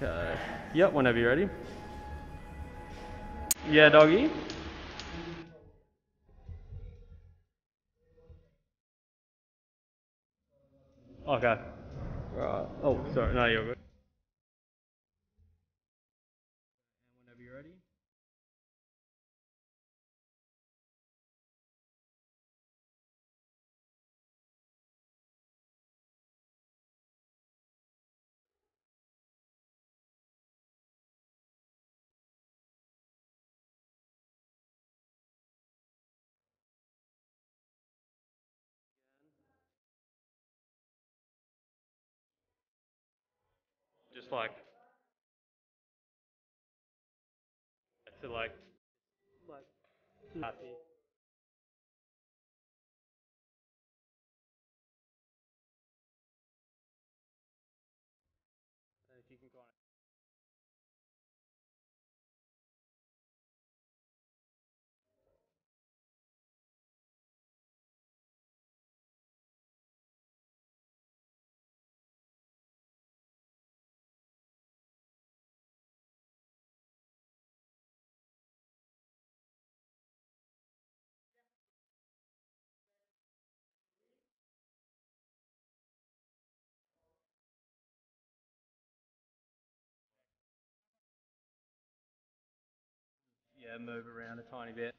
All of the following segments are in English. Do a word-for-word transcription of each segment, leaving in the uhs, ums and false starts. Okay. Yep, whenever you're ready. Yeah, doggy. Okay. Right. Oh, sorry. No, you're good. And whenever you're ready. Just like to like like happy. And if you can go on. Yeah, move around a tiny bit.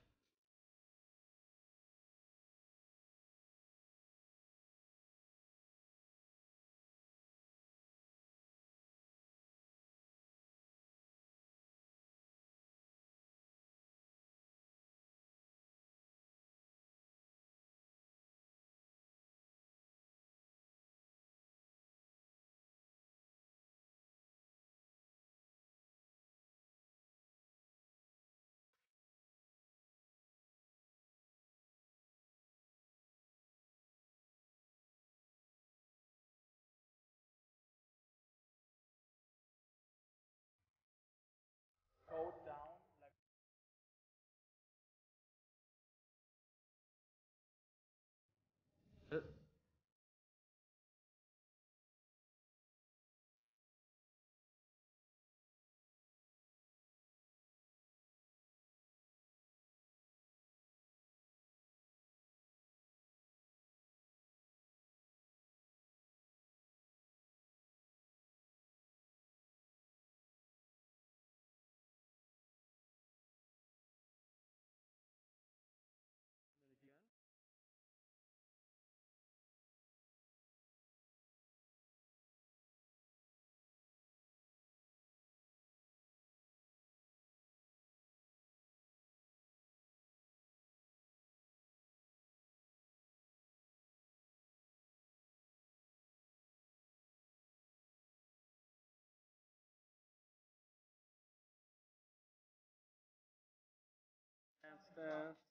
Uh,